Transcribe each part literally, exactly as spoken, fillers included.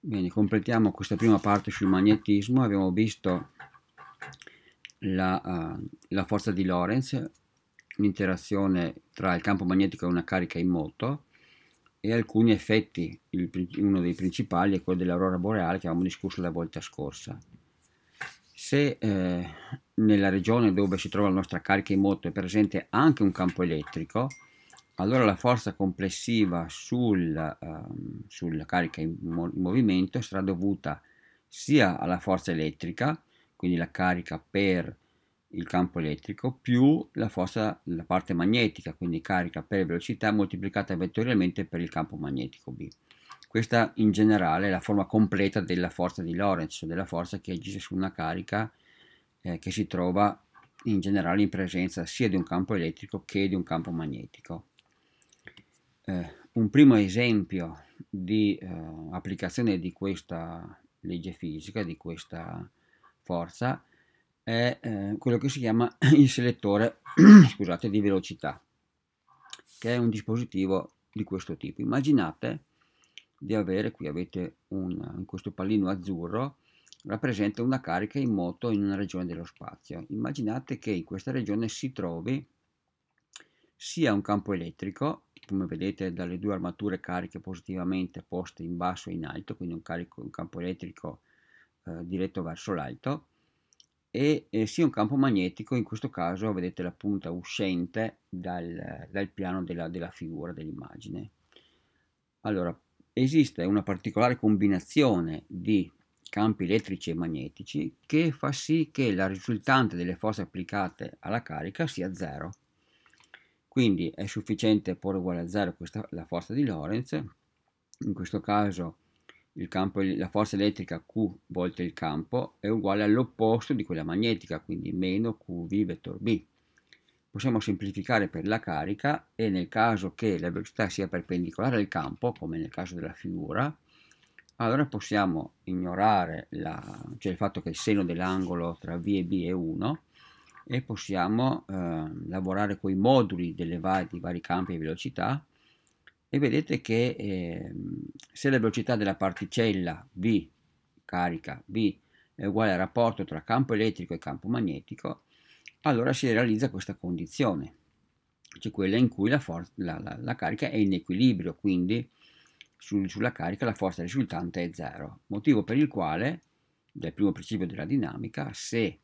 Bene, completiamo questa prima parte sul magnetismo. Abbiamo visto la, uh, la forza di Lorentz, l'interazione tra il campo magnetico e una carica in moto e alcuni effetti. Il, uno dei principali è quello dell'aurora boreale, che avevamo discusso la volta scorsa. Se eh, nella regione dove si trova la nostra carica in moto è presente anche un campo elettrico, allora la forza complessiva sul, um, sulla carica in movimento sarà dovuta sia alla forza elettrica, quindi la carica per il campo elettrico, più la forza, la parte magnetica, quindi carica per velocità moltiplicata vettorialmente per il campo magnetico B. Questa in generale è la forma completa della forza di Lorentz, della forza che agisce su una carica eh, che si trova in generale in presenza sia di un campo elettrico che di un campo magnetico. Eh, un primo esempio di eh, applicazione di questa legge fisica, di questa forza, è eh, quello che si chiama il selettore scusate, di velocità, che è un dispositivo di questo tipo. Immaginate di avere, qui avete un, in questo pallino azzurro, rappresenta una carica in moto in una regione dello spazio. Immaginate che in questa regione si trovi sia un campo elettrico, come vedete dalle due armature cariche positivamente poste in basso e in alto, quindi un, carico, un campo elettrico eh, diretto verso l'alto, e eh, sia un campo magnetico, in questo caso vedete la punta uscente dal, dal piano della, della figura, dell'immagine. Allora, esiste una particolare combinazione di campi elettrici e magnetici che fa sì che la risultante delle forze applicate alla carica sia zero. Quindi è sufficiente porre uguale a zero questa, la forza di Lorentz, in questo caso il campo, la forza elettrica Q volte il campo è uguale all'opposto di quella magnetica, quindi meno Q V vettor B. Possiamo semplificare per la carica e nel caso che la velocità sia perpendicolare al campo, come nel caso della figura, allora possiamo ignorare la, cioè il fatto che il seno dell'angolo tra V e B è uno, e possiamo eh, lavorare con i moduli delle va di vari campi e velocità, e vedete che eh, se la velocità della particella V, carica V, è uguale al rapporto tra campo elettrico e campo magnetico, allora si realizza questa condizione, cioè quella in cui la, la, la, la carica è in equilibrio, quindi sul, sulla carica la forza risultante è zero, motivo per il quale, dal primo principio della dinamica, se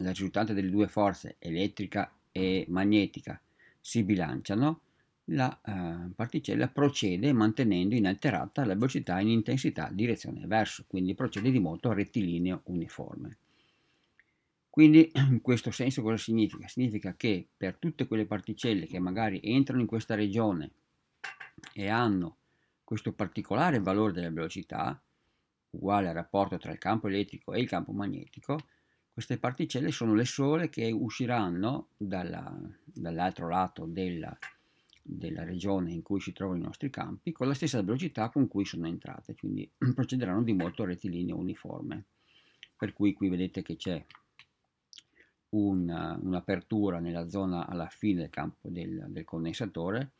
la risultante delle due forze, elettrica e magnetica, si bilanciano, la eh, particella procede mantenendo inalterata la velocità in intensità direzione verso, quindi procede di moto rettilineo uniforme. Quindi in questo senso cosa significa? Significa che per tutte quelle particelle che magari entrano in questa regione e hanno questo particolare valore della velocità, uguale al rapporto tra il campo elettrico e il campo magnetico, queste particelle sono le sole che usciranno dalla, dall'altro lato della, della regione in cui si trovano i nostri campi con la stessa velocità con cui sono entrate, quindi procederanno di moto rettilineo uniforme. Per cui qui vedete che c'è un'apertura nella zona alla fine del campo del, del condensatore,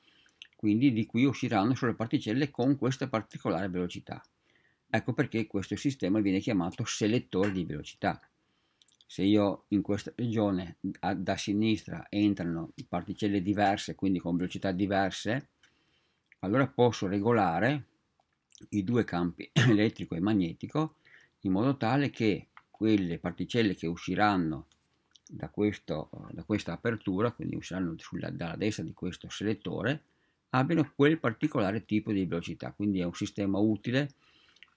quindi di cui usciranno solo particelle con questa particolare velocità. Ecco perché questo sistema viene chiamato selettore di velocità. Se io in questa regione a, da sinistra entrano particelle diverse, quindi con velocità diverse, allora posso regolare i due campi elettrico e magnetico in modo tale che quelle particelle che usciranno da, questo, da questa apertura, quindi usciranno sulla, dalla destra di questo selettore, abbiano quel particolare tipo di velocità. Quindi è un sistema utile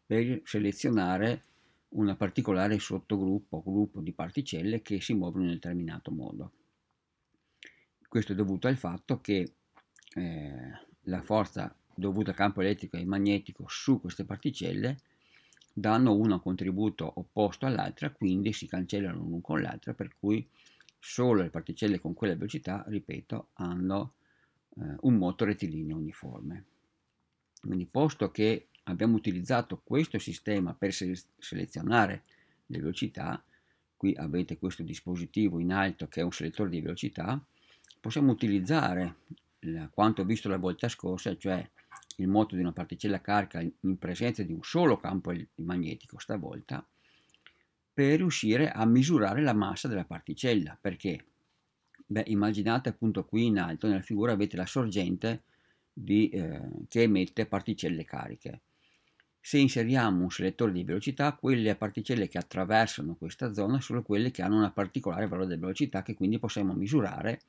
per selezionare una particolare sottogruppo o gruppo di particelle che si muovono in un determinato modo. Questo è dovuto al fatto che eh, la forza dovuta al campo elettrico e magnetico su queste particelle danno una un contributo opposto all'altra, quindi si cancellano l'una con l'altra, per cui solo le particelle con quella velocità, ripeto, hanno eh, un moto rettilineo uniforme. Quindi posto che abbiamo utilizzato questo sistema per selezionare le velocità, qui avete questo dispositivo in alto che è un selettore di velocità, possiamo utilizzare quanto visto la volta scorsa, cioè il moto di una particella carica in presenza di un solo campo magnetico stavolta, per riuscire a misurare la massa della particella. Perché? Beh, immaginate appunto qui in alto nella figura avete la sorgente di, eh, che emette particelle cariche. Se inseriamo un selettore di velocità, quelle particelle che attraversano questa zona sono quelle che hanno una particolare valore di velocità, che quindi possiamo misurare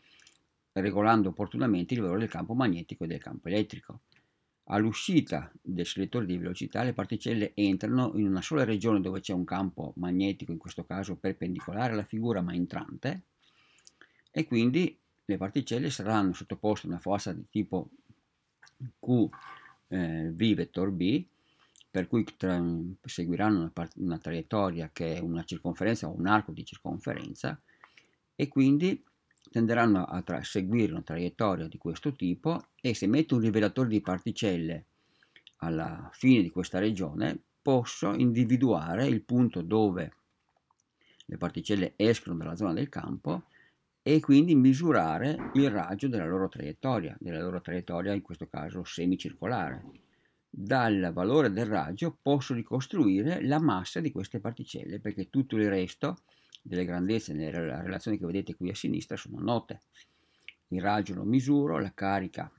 regolando opportunamente il valore del campo magnetico e del campo elettrico. All'uscita del selettore di velocità le particelle entrano in una sola regione dove c'è un campo magnetico, in questo caso perpendicolare alla figura ma entrante, e quindi le particelle saranno sottoposte a una forza di tipo Q, eh, V vettor B, per cui tra, seguiranno una, una traiettoria che è una circonferenza o un arco di circonferenza, e quindi tenderanno a tra, seguire una traiettoria di questo tipo, e se metto un rivelatore di particelle alla fine di questa regione posso individuare il punto dove le particelle escono dalla zona del campo e quindi misurare il raggio della loro traiettoria, della loro traiettoria in questo caso semicircolare. Dal valore del raggio posso ricostruire la massa di queste particelle, perché tutto il resto delle grandezze nella relazione che vedete qui a sinistra sono note. Il raggio lo misuro, la carica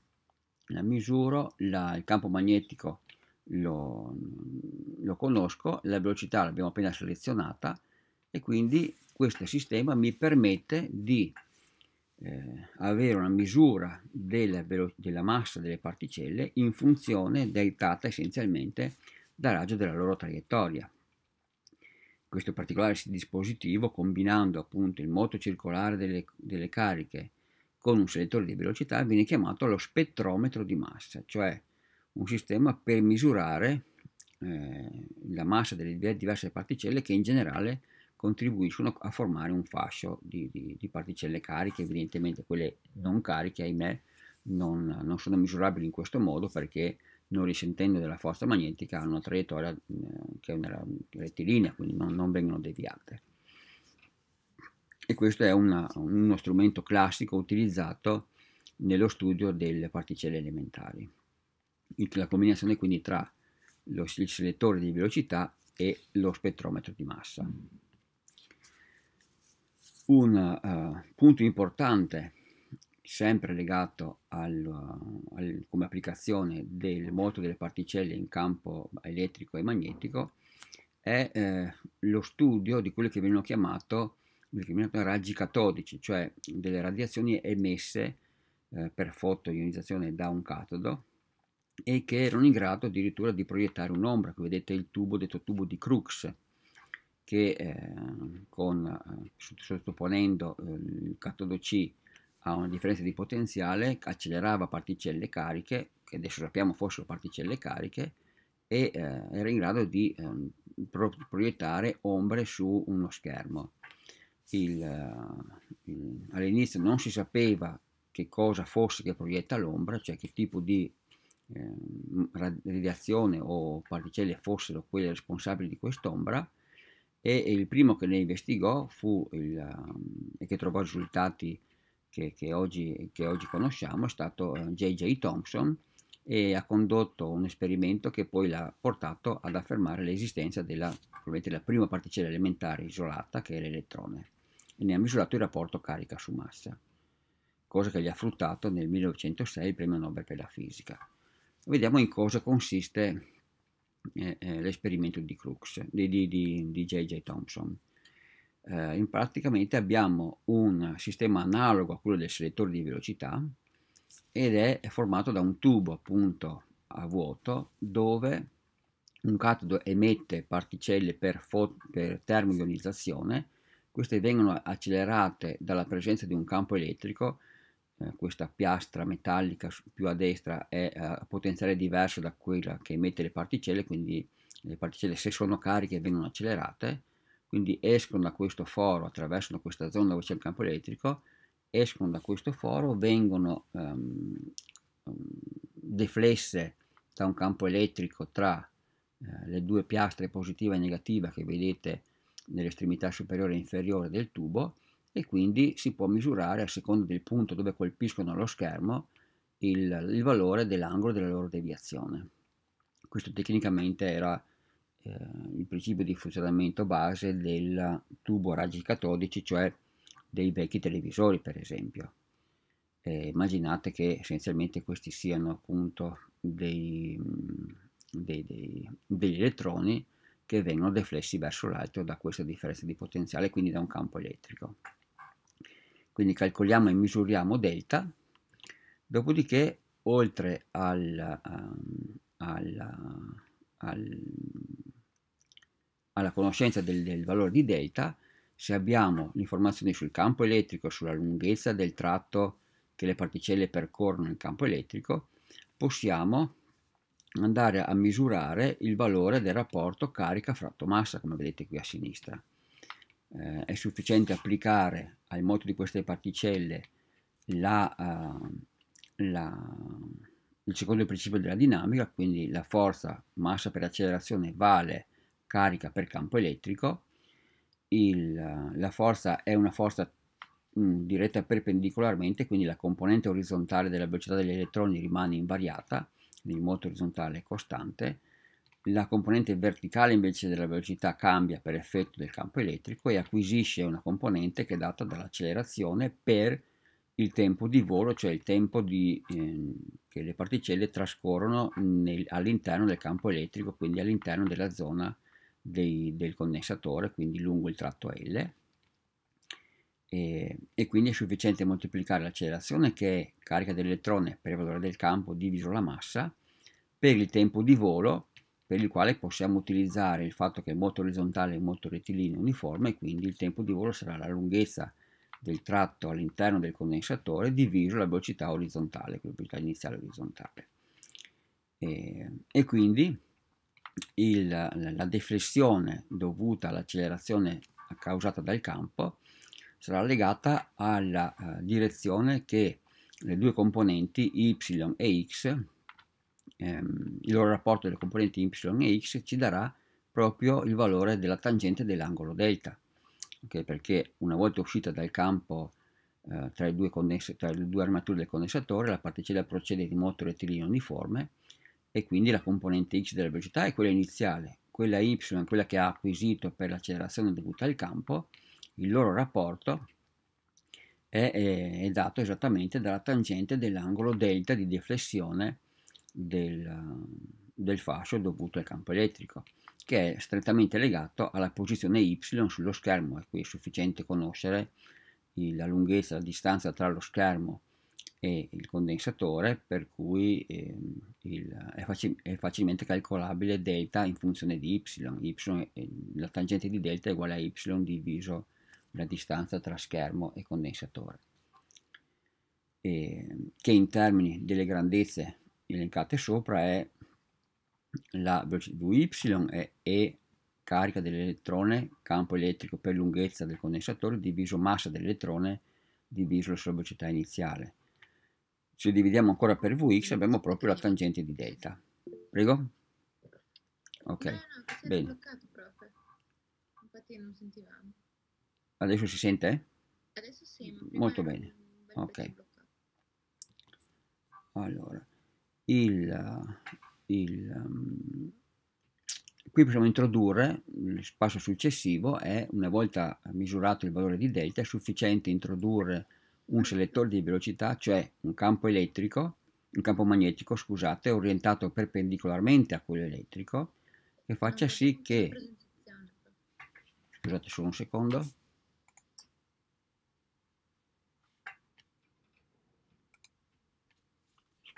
la misuro, la, il campo magnetico lo, lo conosco, la velocità l'abbiamo appena selezionata, e quindi questo sistema mi permette di Eh, avere una misura della, della massa delle particelle in funzione dettata essenzialmente dal raggio della loro traiettoria. Questo particolare dispositivo, combinando appunto il moto circolare delle, delle cariche con un selettore di velocità, viene chiamato lo spettrometro di massa, cioè un sistema per misurare eh, la massa delle diverse particelle che in generale contribuiscono a formare un fascio di, di, di particelle cariche. Evidentemente quelle non cariche, ahimè, non, non sono misurabili in questo modo, perché non risentendo della forza magnetica hanno una traiettoria eh, che è una rettilinea, quindi non, non vengono deviate. E questo è una, uno strumento classico utilizzato nello studio delle particelle elementari. La combinazione quindi tra lo, il selettore di velocità e lo spettrometro di massa. Un uh, punto importante, sempre legato al, uh, al, come applicazione del moto delle particelle in campo elettrico e magnetico, è eh, lo studio di quello che vengono chiamato, che vengono chiamato raggi catodici, cioè delle radiazioni emesse eh, per fotoionizzazione da un catodo e che erano in grado addirittura di proiettare un'ombra. Qui vedete il tubo, detto tubo di Crookes, che eh, con, sottoponendo eh, il catodo C a una differenza di potenziale, accelerava particelle cariche, che adesso sappiamo fossero particelle cariche, e eh, era in grado di eh, pro proiettare ombre su uno schermo. All'inizio non si sapeva che cosa fosse che proietta l'ombra, cioè che tipo di eh, radiazione o particelle fossero quelle responsabili di quest'ombra, e il primo che ne investigò fu il, e che trovò risultati che, che, oggi, che oggi conosciamo, è stato J J Thomson, e ha condotto un esperimento che poi l'ha portato ad affermare l'esistenza della, della prima particella elementare isolata, che è l'elettrone, e ne ha misurato il rapporto carica su massa, cosa che gli ha fruttato nel millenovecentosei il premio Nobel per la fisica. Vediamo in cosa consiste Eh, eh, l'esperimento di Crookes, di J J Thomson. Eh, in praticamente abbiamo un sistema analogo a quello del selettore di velocità, ed è formato da un tubo appunto a vuoto dove un catodo emette particelle per, per termoionizzazione. Queste vengono accelerate dalla presenza di un campo elettrico. Questa piastra metallica più a destra è a potenziale diverso da quella che emette le particelle, quindi le particelle, se sono cariche, vengono accelerate, quindi escono da questo foro, attraversano questa zona dove c'è il campo elettrico, escono da questo foro, vengono um, deflesse da un campo elettrico tra uh, le due piastre positiva e negativa che vedete nell'estremità superiore e inferiore del tubo, e quindi si può misurare, a seconda del punto dove colpiscono lo schermo, il, il valore dell'angolo della loro deviazione. Questo tecnicamente era eh, il principio di funzionamento base del tubo a raggi catodici, cioè dei vecchi televisori per esempio. Eh, immaginate che essenzialmente questi siano appunto dei, dei, dei, degli elettroni che vengono deflessi verso l'alto da questa differenza di potenziale, quindi da un campo elettrico. Quindi calcoliamo e misuriamo delta, dopodiché oltre al, um, al, al, alla conoscenza del, del valore di delta, se abbiamo informazioni sul campo elettrico, sulla lunghezza del tratto che le particelle percorrono nel campo elettrico, possiamo andare a misurare il valore del rapporto carica fratto massa, come vedete qui a sinistra. Eh, è sufficiente applicare al moto di queste particelle la, uh, la, il secondo principio della dinamica, quindi la forza massa per accelerazione vale carica per campo elettrico. Il, la forza è una forza mh, diretta perpendicolarmente, quindi la componente orizzontale della velocità degli elettroni rimane invariata, il moto orizzontale è costante. La componente verticale invece della velocità cambia per effetto del campo elettrico e acquisisce una componente che è data dall'accelerazione per il tempo di volo, cioè il tempo di, eh, che le particelle trascorrono all'interno del campo elettrico, quindi all'interno della zona dei, del condensatore, quindi lungo il tratto L. E, e quindi è sufficiente moltiplicare l'accelerazione, che è carica dell'elettrone per il valore del campo diviso la massa, per il tempo di volo, per il quale possiamo utilizzare il fatto che il moto orizzontale è un moto rettilineo uniforme, e quindi il tempo di volo sarà la lunghezza del tratto all'interno del condensatore diviso la velocità orizzontale, la velocità iniziale orizzontale. E, e quindi il, la deflessione dovuta all'accelerazione causata dal campo sarà legata alla uh, direzione che le due componenti y e x, ehm, il loro rapporto delle componenti y e x ci darà proprio il valore della tangente dell'angolo delta, okay? Perché una volta uscita dal campo eh, tra, i due tra le due armature del condensatore, la particella procede di moto rettilineo uniforme, e quindi la componente x della velocità è quella iniziale, quella y è quella che ha acquisito per l'accelerazione dovuta al campo. Il loro rapporto è, è, è dato esattamente dalla tangente dell'angolo delta di deflessione del, del fascio dovuto al campo elettrico, che è strettamente legato alla posizione y sullo schermo, e qui è sufficiente conoscere il, la lunghezza, la distanza tra lo schermo e il condensatore, per cui eh, il, è, facil, è facilmente calcolabile delta in funzione di y, y è, la tangente di delta è uguale a y diviso la distanza tra schermo e condensatore, e, che in termini delle grandezze elencate sopra è la velocità è E carica dell'elettrone campo elettrico per lunghezza del condensatore diviso massa dell'elettrone diviso la sua velocità iniziale. Se dividiamo ancora per Vx abbiamo proprio la tangente di delta. Prego? Ok, no, no, bene. Bloccato, prof. Infatti non sentivamo. Adesso si sente? Adesso sì. Molto bene. Ok. Allora, il, il, um, qui possiamo introdurre il passo successivo, è una volta misurato il valore di delta è sufficiente introdurre un selettore di velocità, cioè un campo elettrico, un campo magnetico, scusate, orientato perpendicolarmente a quello elettrico, che faccia sì che, scusate solo un secondo,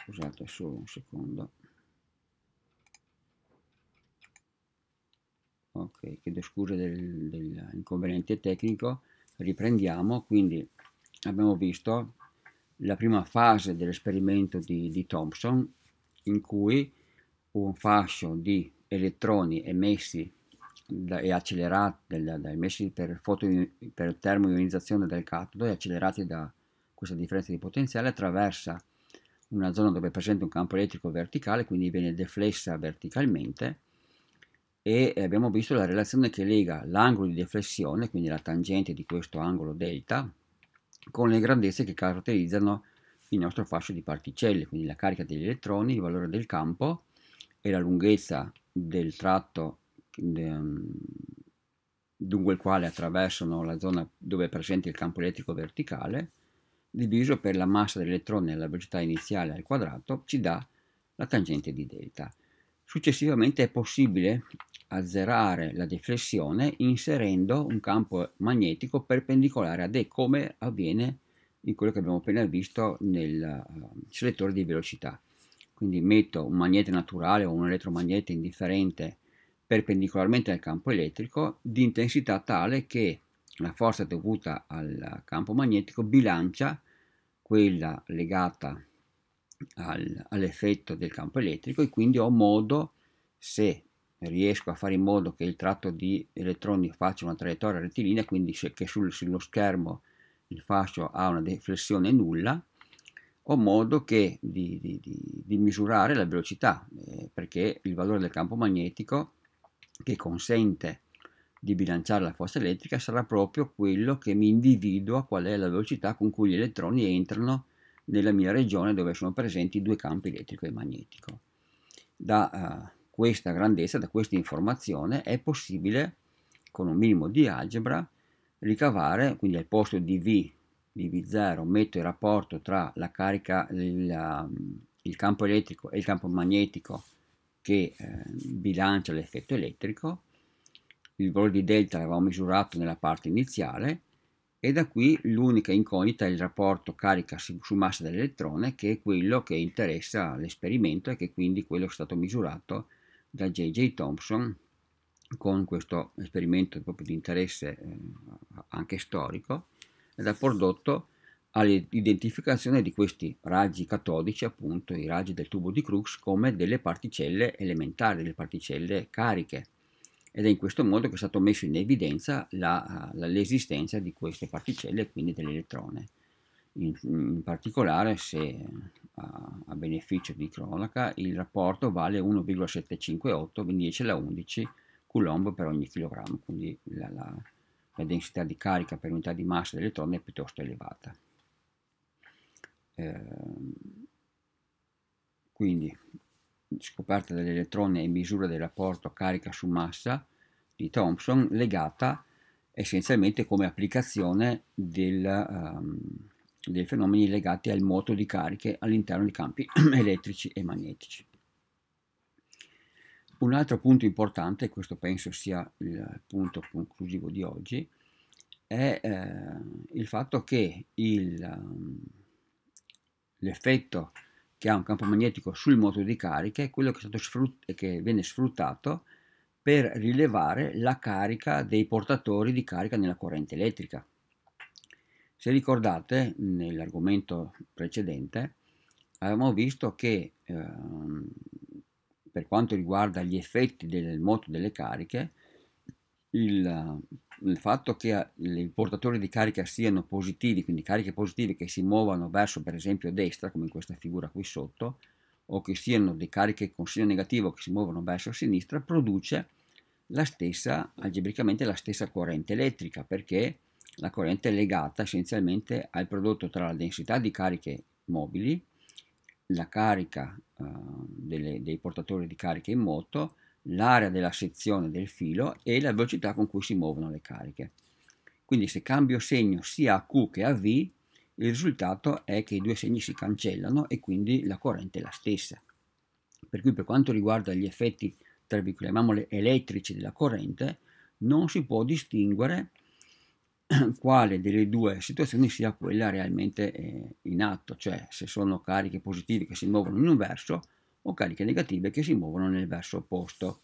scusate solo un secondo, ok, chiedo scusa dell'inconveniente tecnico, riprendiamo. Quindi abbiamo visto la prima fase dell'esperimento di, di Thomson, in cui un fascio di elettroni emessi da, e accelerati da, da, emessi per, foto, per termoionizzazione del catodo e accelerati da questa differenza di potenziale attraversa una zona dove è presente un campo elettrico verticale, quindi viene deflessa verticalmente, e abbiamo visto la relazione che lega l'angolo di deflessione, quindi la tangente di questo angolo delta, con le grandezze che caratterizzano il nostro fascio di particelle, quindi la carica degli elettroni, il valore del campo e la lunghezza del tratto lungo il quale attraversano la zona dove è presente il campo elettrico verticale, diviso per la massa dell'elettrone alla velocità iniziale al quadrato, ci dà la tangente di delta. Successivamente è possibile azzerare la deflessione inserendo un campo magnetico perpendicolare ad E, come avviene in quello che abbiamo appena visto nel selettore di velocità. Quindi metto un magnete naturale o un elettromagnete indifferente perpendicolarmente al campo elettrico di intensità tale che la forza dovuta al campo magnetico bilancia quella legata al, all'effetto del campo elettrico, e quindi ho modo, se riesco a fare in modo che il tratto di elettroni faccia una traiettoria rettilinea, quindi se, che sul, sullo schermo il fascio ha una deflessione nulla, ho modo che di, di, di, di misurare la velocità, eh, perché il valore del campo magnetico che consente di bilanciare la forza elettrica sarà proprio quello che mi individua qual è la velocità con cui gli elettroni entrano nella mia regione dove sono presenti due campi elettrico e magnetico. Da uh, questa grandezza, da questa informazione, è possibile, con un minimo di algebra, ricavare, quindi al posto di V, di V zero, metto il rapporto tra la carica, il, il campo elettrico e il campo magnetico che eh, bilancia l'effetto elettrico. Il valore di delta l'avevamo misurato nella parte iniziale, e da qui l'unica incognita è il rapporto carica su massa dell'elettrone, che è quello che interessa l'esperimento e che quindi quello è stato misurato da J J Thomson con questo esperimento proprio di interesse eh, anche storico, ed ha prodotto all'identificazione di questi raggi catodici, appunto i raggi del tubo di Crookes, come delle particelle elementari, delle particelle cariche, ed è in questo modo che è stato messo in evidenza l'esistenza di queste particelle e quindi dell'elettrone. In, in particolare, se a, a beneficio di cronaca, il rapporto vale uno virgola settecentocinquantotto, quindi dieci alla undici coulomb per ogni chilogrammo, quindi la, la, la densità di carica per unità di massa dell'elettrone è piuttosto elevata. Eh, quindi scoperta dell'elettrone e misura del rapporto carica su massa di Thomson, legata essenzialmente come applicazione del, um, dei fenomeni legati al moto di cariche all'interno di campi elettrici e magnetici. Un altro punto importante, e questo penso sia il punto conclusivo di oggi, è eh, il fatto che il, um, l'effetto che ha un campo magnetico sul moto di cariche è quello che, è stato sfrutt- che viene sfruttato per rilevare la carica dei portatori di carica nella corrente elettrica. Se ricordate, nell'argomento precedente avevamo visto che ehm, per quanto riguarda gli effetti del moto delle cariche, il, il fatto che i portatori di carica siano positivi, quindi cariche positive che si muovano verso per esempio destra, come in questa figura qui sotto, o che siano dei cariche con segno negativo che si muovono verso sinistra, produce la stessa, algebricamente la stessa corrente elettrica, perché la corrente è legata essenzialmente al prodotto tra la densità di cariche mobili, la carica eh, delle, dei portatori di cariche in moto, l'area della sezione del filo e la velocità con cui si muovono le cariche. Quindi se cambio segno sia a Q che a V, il risultato è che i due segni si cancellano e quindi la corrente è la stessa. Per cui, per quanto riguarda gli effetti, tra virgolette, chiamiamoli elettrici della corrente, non si può distinguere quale delle due situazioni sia quella realmente eh, in atto, cioè se sono cariche positive che si muovono in un verso o cariche negative che si muovono nel verso opposto.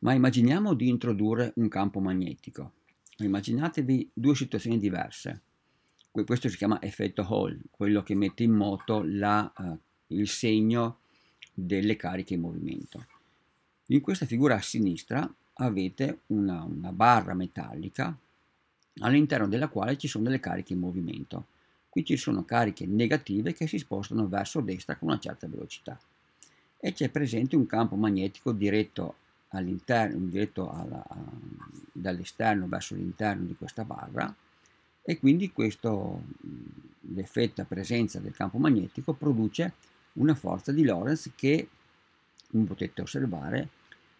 Ma immaginiamo di introdurre un campo magnetico. Immaginatevi due situazioni diverse. Questo si chiama effetto Hall, quello che mette in moto la, uh, il segno delle cariche in movimento. In questa figura a sinistra avete una, una barra metallica all'interno della quale ci sono delle cariche in movimento. Qui ci sono cariche negative che si spostano verso destra con una certa velocità, e c'è presente un campo magnetico diretto all'interno, diretto dall'esterno verso l'interno di questa barra, e quindi questo, l'effetto presenza del campo magnetico, produce una forza di Lorentz che, come potete osservare,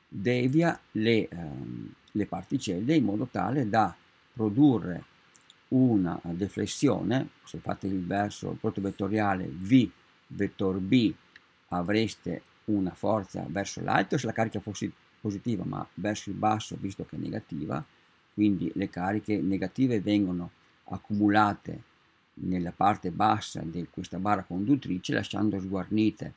devia le, ehm, le particelle in modo tale da produrre una deflessione. Se fate il verso protovettoriale V vettor B avreste una forza verso l'alto se la carica fosse positiva, ma verso il basso visto che è negativa, quindi le cariche negative vengono accumulate nella parte bassa di questa barra conduttrice lasciando sguarnite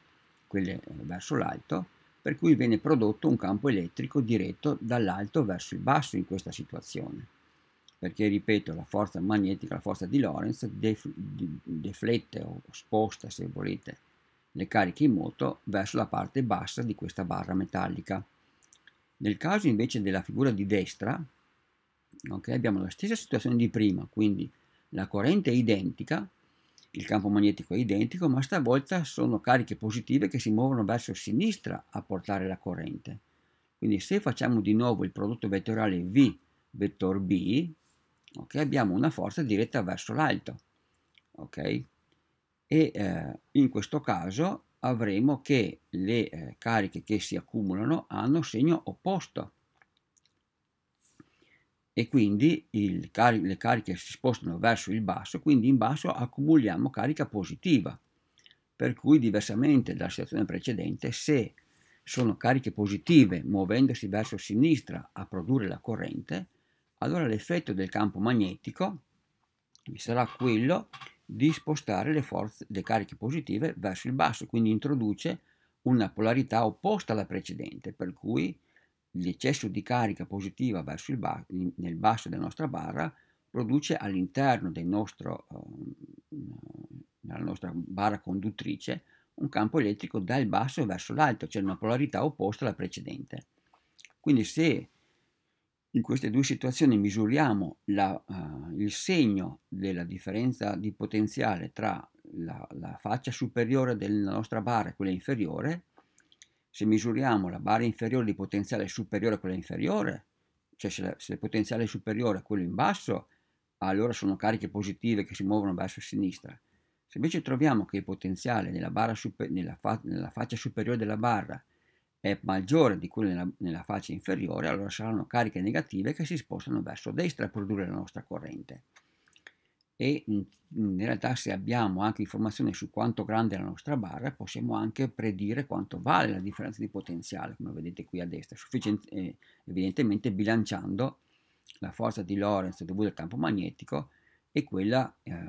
quelle verso l'alto, per cui viene prodotto un campo elettrico diretto dall'alto verso il basso in questa situazione, perché, ripeto, la forza magnetica, la forza di Lorentz def deflette o sposta, se volete, le cariche in moto verso la parte bassa di questa barra metallica. Nel caso invece della figura di destra, okay, abbiamo la stessa situazione di prima, quindi la corrente è identica, il campo magnetico è identico, ma stavolta sono cariche positive che si muovono verso sinistra a portare la corrente. Quindi se facciamo di nuovo il prodotto vettoriale V vettor B, okay, abbiamo una forza diretta verso l'alto, okay? E eh, in questo caso avremo che le eh, cariche che si accumulano hanno segno opposto e quindi il cari le cariche si spostano verso il basso, quindi in basso accumuliamo carica positiva, per cui diversamente dalla situazione precedente, se sono cariche positive muovendosi verso sinistra a produrre la corrente, allora l'effetto del campo magnetico sarà quello di spostare le, forze, le cariche positive verso il basso, quindi introduce una polarità opposta alla precedente, per cui l'eccesso di carica positiva verso il ba nel basso della nostra barra produce all'interno del nostro, della nostra barra conduttrice un campo elettrico dal basso verso l'alto, cioè una polarità opposta alla precedente. Quindi se in queste due situazioni misuriamo la, uh, il segno della differenza di potenziale tra la, la faccia superiore della nostra barra e quella inferiore, se misuriamo la barra inferiore di potenziale superiore a quella inferiore, cioè se, la, se il potenziale è superiore a quello in basso, allora sono cariche positive che si muovono verso sinistra. Se invece troviamo che il potenziale nella, barra super, nella, fa, nella faccia superiore della barra è maggiore di quello nella, nella faccia inferiore, allora saranno cariche negative che si spostano verso destra a produrre la nostra corrente. E in, in realtà, se abbiamo anche informazioni su quanto grande è la nostra barra, possiamo anche predire quanto vale la differenza di potenziale, come vedete qui a destra, eh, evidentemente bilanciando la forza di Lorentz dovuta al campo magnetico e quella eh,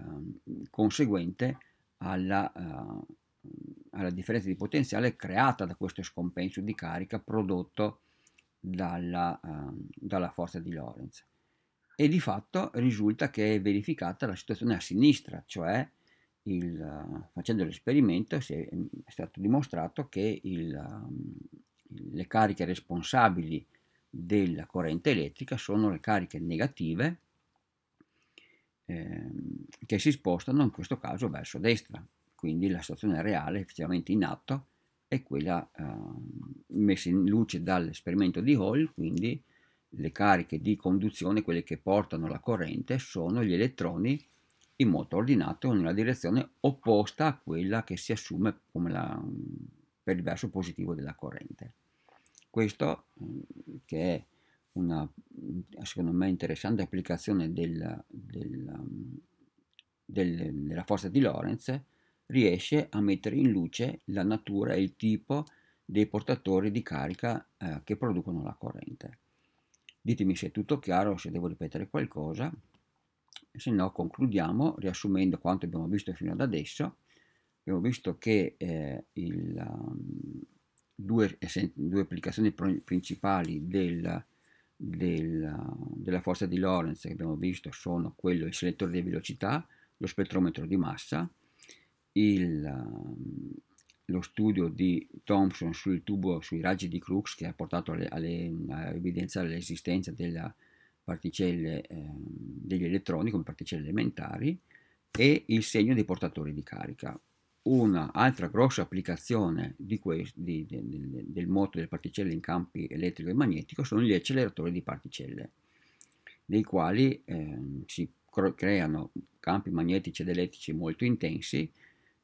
conseguente alla, eh, alla differenza di potenziale creata da questo scompenso di carica prodotto dalla, eh, dalla forza di Lorentz. E di fatto risulta che è verificata la situazione a sinistra, cioè il, facendo l'esperimento si è, è stato dimostrato che il, le cariche responsabili della corrente elettrica sono le cariche negative eh, che si spostano in questo caso verso destra. Quindi la situazione reale effettivamente in atto è quella eh, messa in luce dall'esperimento di Hall, quindi le cariche di conduzione, quelle che portano la corrente, sono gli elettroni in moto ordinato nella direzione opposta a quella che si assume come la, per il verso positivo della corrente. Questo che è una, secondo me, interessante applicazione del, del, del, della forza di Lorentz, riesce a mettere in luce la natura e il tipo dei portatori di carica eh, che producono la corrente. Ditemi se è tutto chiaro, se devo ripetere qualcosa, se no concludiamo riassumendo quanto abbiamo visto fino ad adesso. Abbiamo visto che eh, il, um, due, due applicazioni principali del, del, della forza di Lorentz che abbiamo visto sono quello il selettore di velocità, lo spettrometro di massa, il, um, lo studio di Thomson sul tubo, sui raggi di Crookes, che ha portato alle, alle, a evidenziare l'esistenza delle particelle eh, degli elettroni come particelle elementari, e il segno dei portatori di carica. Un'altra grossa applicazione di questo, di, de, de, del moto delle particelle in campi elettrico e magnetico sono gli acceleratori di particelle, dei quali eh, si creano campi magnetici ed elettrici molto intensi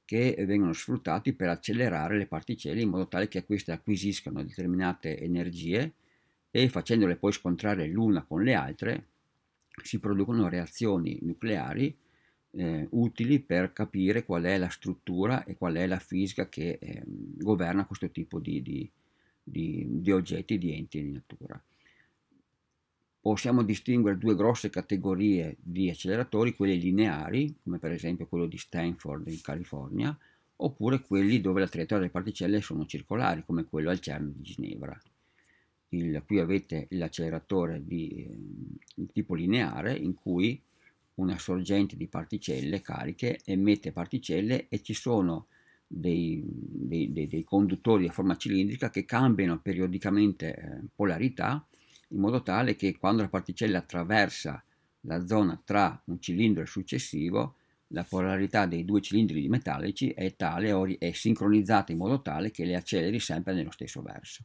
che vengono sfruttati per accelerare le particelle in modo tale che queste acquisiscano determinate energie e, facendole poi scontrare l'una con le altre, si producono reazioni nucleari eh, utili per capire qual è la struttura e qual è la fisica che eh, governa questo tipo di, di, di, di oggetti, di enti di natura. Possiamo distinguere due grosse categorie di acceleratori, quelli lineari, come per esempio quello di Stanford in California, oppure quelli dove la traiettoria delle particelle sono circolari, come quello al CERN di Ginevra. Il, qui avete l'acceleratore di, di tipo lineare, in cui una sorgente di particelle cariche emette particelle e ci sono dei, dei, dei, dei conduttori a forma cilindrica che cambiano periodicamente eh, polarità, in modo tale che quando la particella attraversa la zona tra un cilindro e il successivo, la polarità dei due cilindri metallici è tale o è sincronizzata in modo tale che le acceleri sempre nello stesso verso.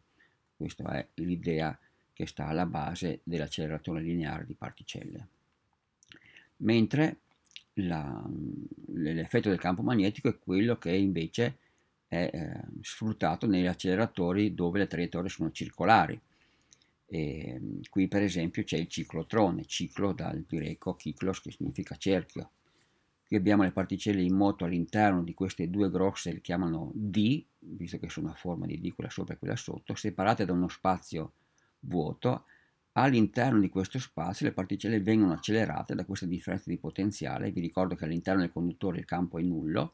Questa è l'idea che sta alla base dell'acceleratore lineare di particelle. Mentre l'effetto del campo magnetico è quello che invece è eh, sfruttato negli acceleratori dove le traiettorie sono circolari. E qui per esempio c'è il ciclotrone, ciclo dal greco kiklos, che significa cerchio. Qui abbiamo le particelle in moto all'interno di queste due grosse, le chiamano D, visto che sono a forma di D, quella sopra e quella sotto, separate da uno spazio vuoto. All'interno di questo spazio le particelle vengono accelerate da questa differenza di potenziale. Vi ricordo che all'interno del conduttore il campo è nullo,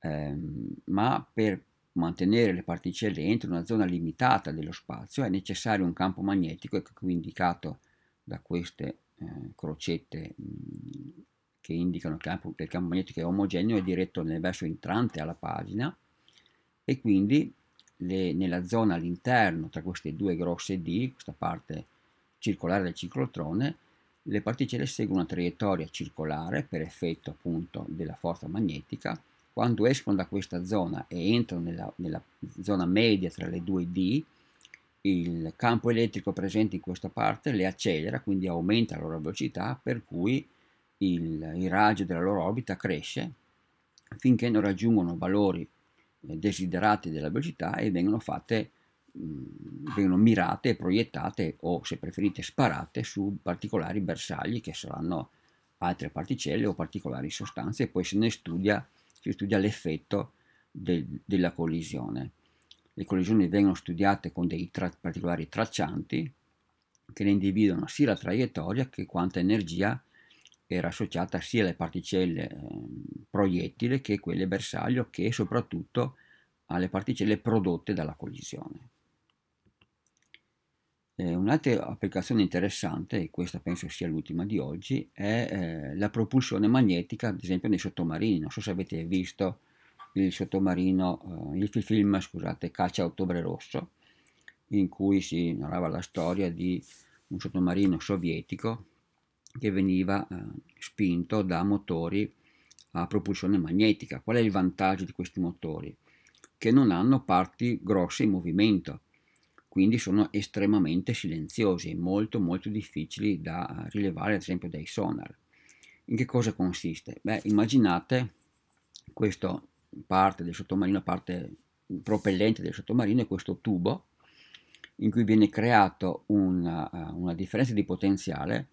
ehm, ma per mantenere le particelle entro una zona limitata dello spazio è necessario un campo magnetico, e qui indicato da queste eh, crocette mh, che indicano che il campo magnetico è omogeneo e diretto nel verso entrante alla pagina, e quindi le, nella zona all'interno tra queste due grosse D, questa parte circolare del ciclotrone, le particelle seguono una traiettoria circolare per effetto appunto della forza magnetica. Quando escono da questa zona e entrano nella, nella zona media tra le due D, il campo elettrico presente in questa parte le accelera, quindi aumenta la loro velocità, per cui il, il raggio della loro orbita cresce finché non raggiungono valori eh, desiderati della velocità e vengono, fatte, mh, vengono mirate e proiettate, o se preferite sparate, su particolari bersagli che saranno altre particelle o particolari sostanze, e poi se ne studia si studia l'effetto del, della collisione. Le collisioni vengono studiate con dei tra, particolari traccianti che ne individuano sia la traiettoria che quanta energia era associata sia alle particelle eh, proiettile che quelle bersaglio, che soprattutto alle particelle prodotte dalla collisione. Eh, un'altra applicazione interessante, e questa penso sia l'ultima di oggi, è eh, la propulsione magnetica, ad esempio nei sottomarini. Non so se avete visto il sottomarino, eh, il film, scusate, Caccia a Ottobre Rosso, in cui si narrava la storia di un sottomarino sovietico che veniva eh, spinto da motori a propulsione magnetica. Qual è il vantaggio di questi motori? Che non hanno parti grosse in movimento, quindi sono estremamente silenziosi e molto molto difficili da rilevare, ad esempio dai sonar. In che cosa consiste? Beh, immaginate questa parte del sottomarino, parte propellente del sottomarino, è questo tubo in cui viene creato una, una differenza di potenziale.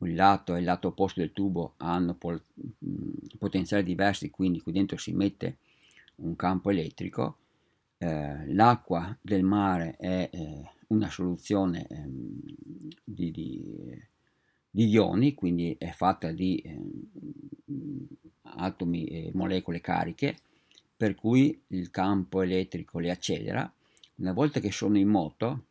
Un lato e il lato opposto del tubo hanno pol- potenziali diversi, quindi qui dentro si mette un campo elettrico. Eh, l'acqua del mare è eh, una soluzione eh, di, di, di ioni, quindi è fatta di eh, atomi e molecole cariche, per cui il campo elettrico le accelera. Una volta che sono in moto,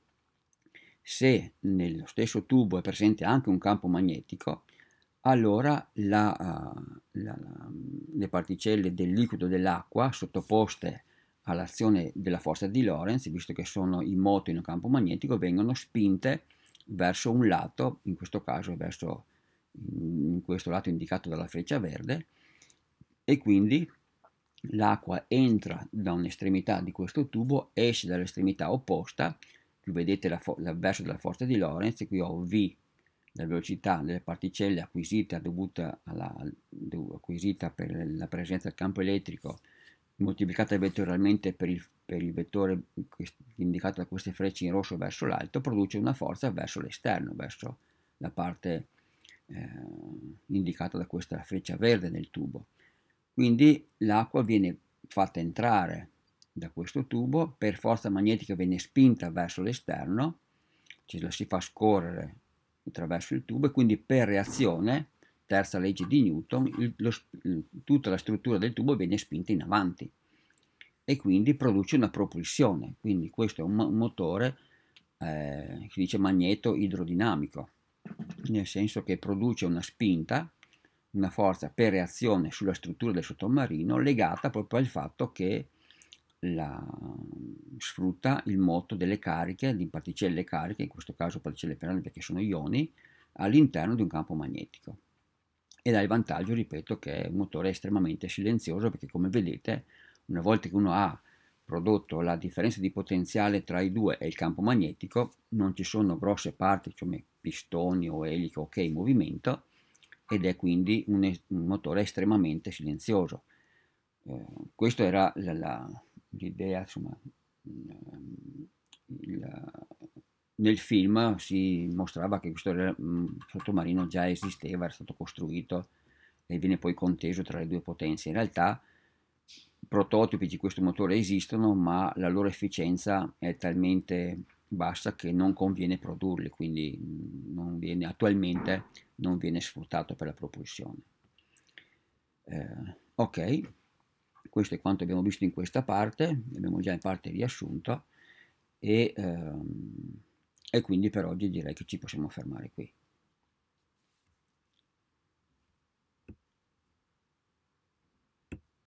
se nello stesso tubo è presente anche un campo magnetico, allora la, la, la, le particelle del liquido dell'acqua sottoposte all'azione della forza di Lorentz, visto che sono in moto in un campo magnetico, vengono spinte verso un lato, in questo caso verso in questo lato indicato dalla freccia verde, e quindi l'acqua entra da un'estremità di questo tubo, esce dall'estremità opposta. Qui vedete la, la verso della forza di Lorentz, qui ho V la velocità delle particelle acquisita, dovuta alla, acquisita per la presenza del campo elettrico, moltiplicata vettorialmente per il, per il vettore indicato da queste frecce in rosso verso l'alto, produce una forza verso l'esterno, verso la parte eh, indicata da questa freccia verde nel tubo. Quindi l'acqua viene fatta entrare da questo tubo, per forza magnetica viene spinta verso l'esterno, ce la si fa scorrere attraverso il tubo e quindi per reazione, terza legge di Newton, il, lo, tutta la struttura del tubo viene spinta in avanti e quindi produce una propulsione. Quindi questo è un, un motore eh, si dice magneto idrodinamico, nel senso che produce una spinta, una forza per reazione sulla struttura del sottomarino legata proprio al fatto che la, sfrutta il moto delle cariche, di particelle cariche, in questo caso particelle ferrate perché sono ioni, all'interno di un campo magnetico. Ed ha il vantaggio, ripeto, che è un motore estremamente silenzioso perché, come vedete, una volta che uno ha prodotto la differenza di potenziale tra i due e il campo magnetico, non ci sono grosse parti come pistoni o eliche o che in movimento, ed è quindi un, un motore estremamente silenzioso. Eh, questa era la... la l'idea, insomma, il, nel film si mostrava che questo mh, sottomarino già esisteva, era stato costruito e viene poi conteso tra le due potenze. In realtà prototipi di questo motore esistono, ma la loro efficienza è talmente bassa che non conviene produrli, quindi non viene, attualmente non viene sfruttato per la propulsione. Eh, ok. Questo è quanto abbiamo visto in questa parte, abbiamo già in parte riassunto e, ehm, e quindi per oggi direi che ci possiamo fermare qui.